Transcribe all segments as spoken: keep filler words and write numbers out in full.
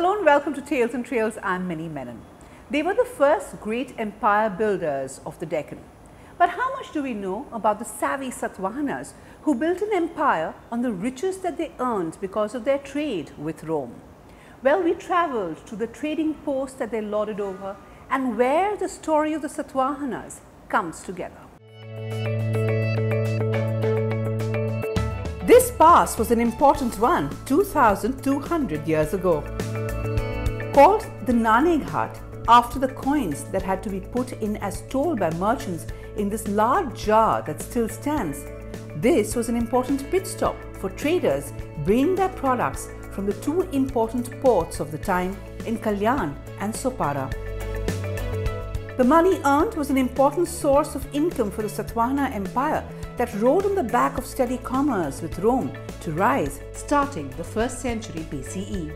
Hello and welcome to Tales and Trails. I'm Mini Menon. They were the first great empire builders of the Deccan. But how much do we know about the savvy Satavahanas who built an empire on the riches that they earned because of their trade with Rome? Well, we travelled to the trading posts that they lorded over and where the story of the Satavahanas comes together. This pass was an important one two thousand two hundred years ago. Called the Naneghat after the coins that had to be put in as toll by merchants in this large jar that still stands, this was an important pit stop for traders bringing their products from the two important ports of the time in Kalyan and Sopara. The money earned was an important source of income for the Satavahana Empire that rode on the back of steady commerce with Rome to rise starting the first century B C E.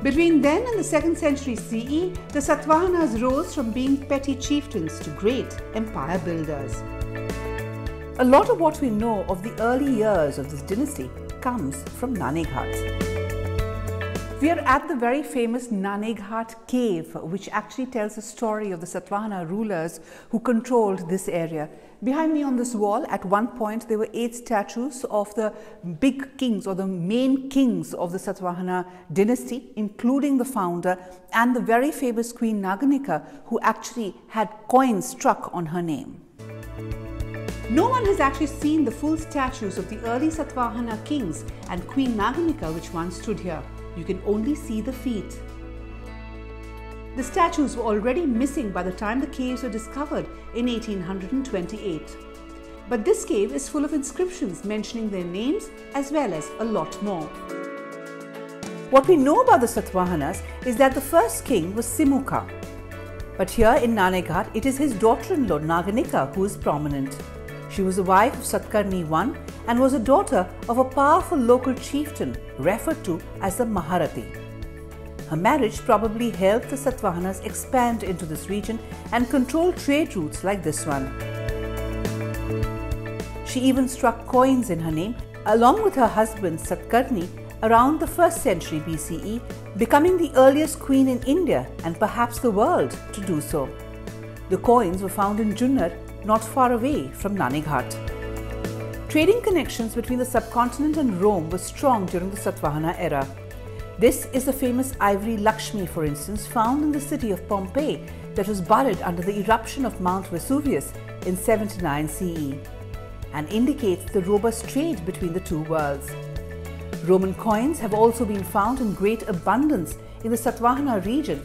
Between then and the second century C E, the Satavahanas rose from being petty chieftains to great empire builders. A lot of what we know of the early years of this dynasty comes from Naneghat. We are at the very famous Naneghat cave, which actually tells the story of the Satavahana rulers who controlled this area. Behind me on this wall, at one point, there were eight statues of the big kings or the main kings of the Satavahana dynasty, including the founder and the very famous Queen Naganika, who actually had coins struck on her name. No one has actually seen the full statues of the early Satavahana kings and Queen Naganika, which once stood here. You can only see the feet. The statues were already missing by the time the caves were discovered in eighteen hundred twenty-eight. But this cave is full of inscriptions mentioning their names as well as a lot more. What we know about the Satavahanas is that the first king was Simuka. But here in Naneghat, it is his daughter-in-law Naganika who is prominent. She was the wife of Satakarni the first and was a daughter of a powerful local chieftain referred to as the Maharathi. Her marriage probably helped the Satavahanas expand into this region and control trade routes like this one. She even struck coins in her name along with her husband Satakarni around the first century B C E, becoming the earliest queen in India and perhaps the world to do so. The coins were found in Junnar, not far away from Naneghat. Trading connections between the subcontinent and Rome were strong during the Satavahana era. This is the famous ivory Lakshmi, for instance, found in the city of Pompeii that was buried under the eruption of Mount Vesuvius in seventy-nine C E and indicates the robust trade between the two worlds. Roman coins have also been found in great abundance in the Satavahana region.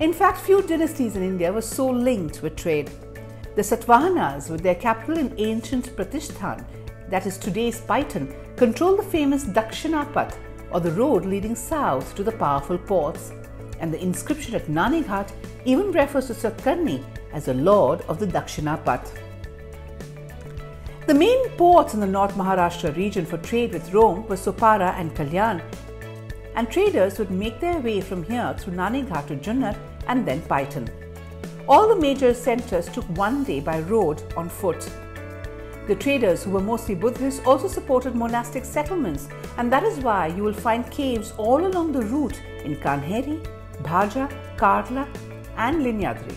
In fact, few dynasties in India were so linked with trade. The Satavahanas, with their capital in ancient Pratishthan, that is today's Paithan, control the famous Dakshinapat, or the road leading south to the powerful ports, and the inscription at Naneghat even refers to Satakarni as the lord of the Dakshinapat. The main ports in the North Maharashtra region for trade with Rome were Sopara and Kalyan, and traders would make their way from here through Naneghat to Junnar and then Paithan. All the major centres took one day by road on foot. The traders, who were mostly Buddhists, also supported monastic settlements, and that is why you will find caves all along the route in Kanheri, Bhaja, Karla and Linyadri.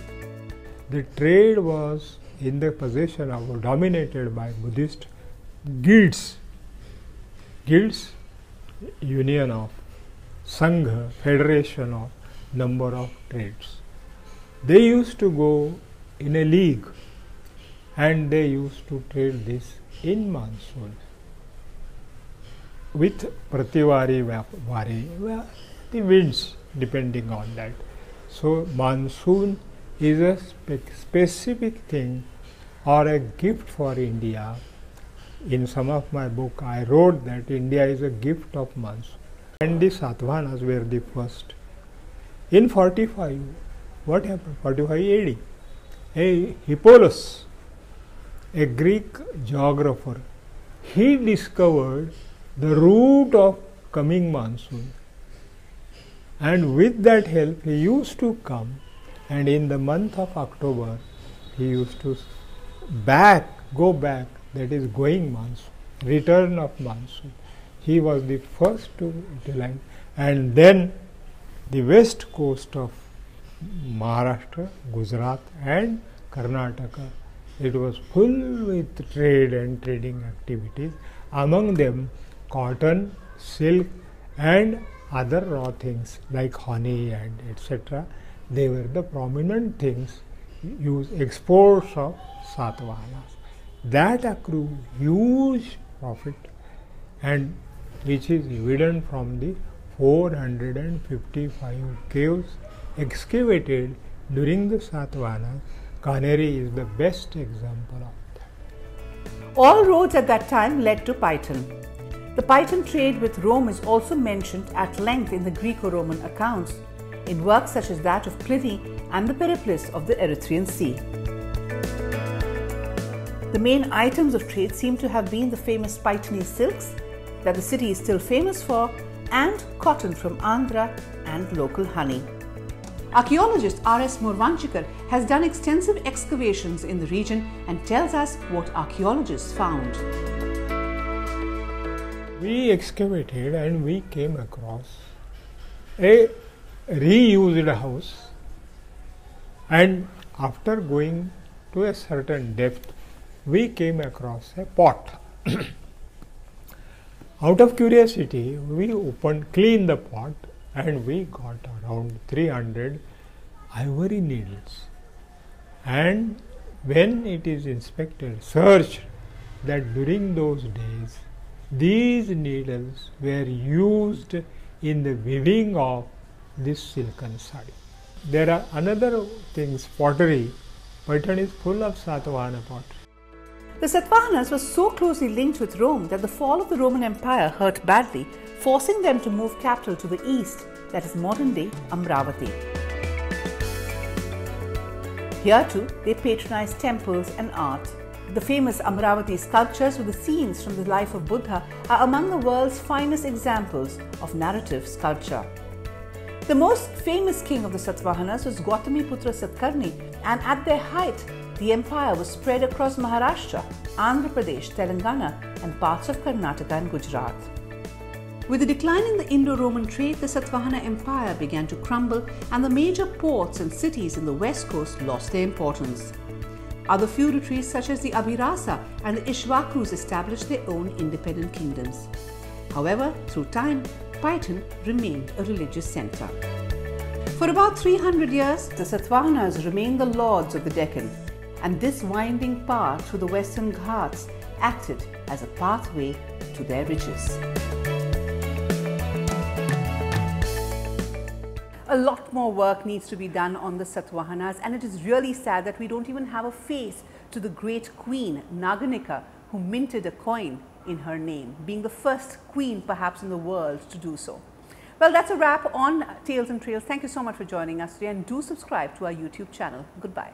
The trade was in the possession of or dominated by Buddhist guilds. Guilds, union of Sangha, federation of number of trades. They used to go in a league, and they used to trade this in monsoon with prativari vari, the winds depending on that. So monsoon is a spe specific thing or a gift for India. In some of my book I wrote that India is a gift of monsoon, and the Satavahanas were the first. In forty-five, what happened? forty-five A D, a Hippalus, a Greek geographer, he discovered the route of coming monsoon, and with that help he used to come, and in the month of October he used to back, go back, that is going monsoon, return of monsoon. He was the first to utilize, and then the west coast of Maharashtra, Gujarat and Karnataka. It was full with trade and trading activities, among them cotton, silk and other raw things like honey and et cetera. They were the prominent things, use exports of Satavahanas. That accrued huge profit, and which is evident from the four hundred fifty-five caves excavated during the Satavahanas. Kanheri is the best example of that. All roads at that time led to Paithan. The Paithan trade with Rome is also mentioned at length in the Greco-Roman accounts, in works such as that of Pliny and the Periplus of the Erythrean Sea. The main items of trade seem to have been the famous Paithani silks that the city is still famous for, and cotton from Andhra and local honey. Archaeologist R S Morvanchikar has done extensive excavations in the region and tells us what archaeologists found. We excavated and we came across a reused house, and after going to a certain depth we came across a pot. Out of curiosity we opened, cleaned the pot, and we got around three hundred ivory needles. And when it is inspected, searched, that during those days these needles were used in the weaving of this silken sari. There are another things, pottery. Paithan is full of Satavahana pottery. The Satavahanas were so closely linked with Rome that the fall of the Roman Empire hurt badly, forcing them to move capital to the east, that is modern-day Amaravati. Here too, they patronized temples and art. The famous Amaravati sculptures with the scenes from the life of Buddha are among the world's finest examples of narrative sculpture. The most famous king of the Satavahanas was Gautamiputra Satakarni, and at their height, the empire was spread across Maharashtra, Andhra Pradesh, Telangana and parts of Karnataka and Gujarat. With the decline in the Indo-Roman trade, the Satavahana empire began to crumble, and the major ports and cities in the west coast lost their importance. Other feudatories such as the Abhirasa and the Ishvakus established their own independent kingdoms. However, through time, Paithan remained a religious centre. For about three hundred years, the Satavahanas remained the lords of the Deccan, and this winding path through the Western Ghats acted as a pathway to their riches. A lot more work needs to be done on the Satavahanas, and it is really sad that we don't even have a face to the great queen Naganika, who minted a coin in her name, being the first queen perhaps in the world to do so. Well, that's a wrap on Tales and Trails. Thank you so much for joining us today, and do subscribe to our YouTube channel. Goodbye.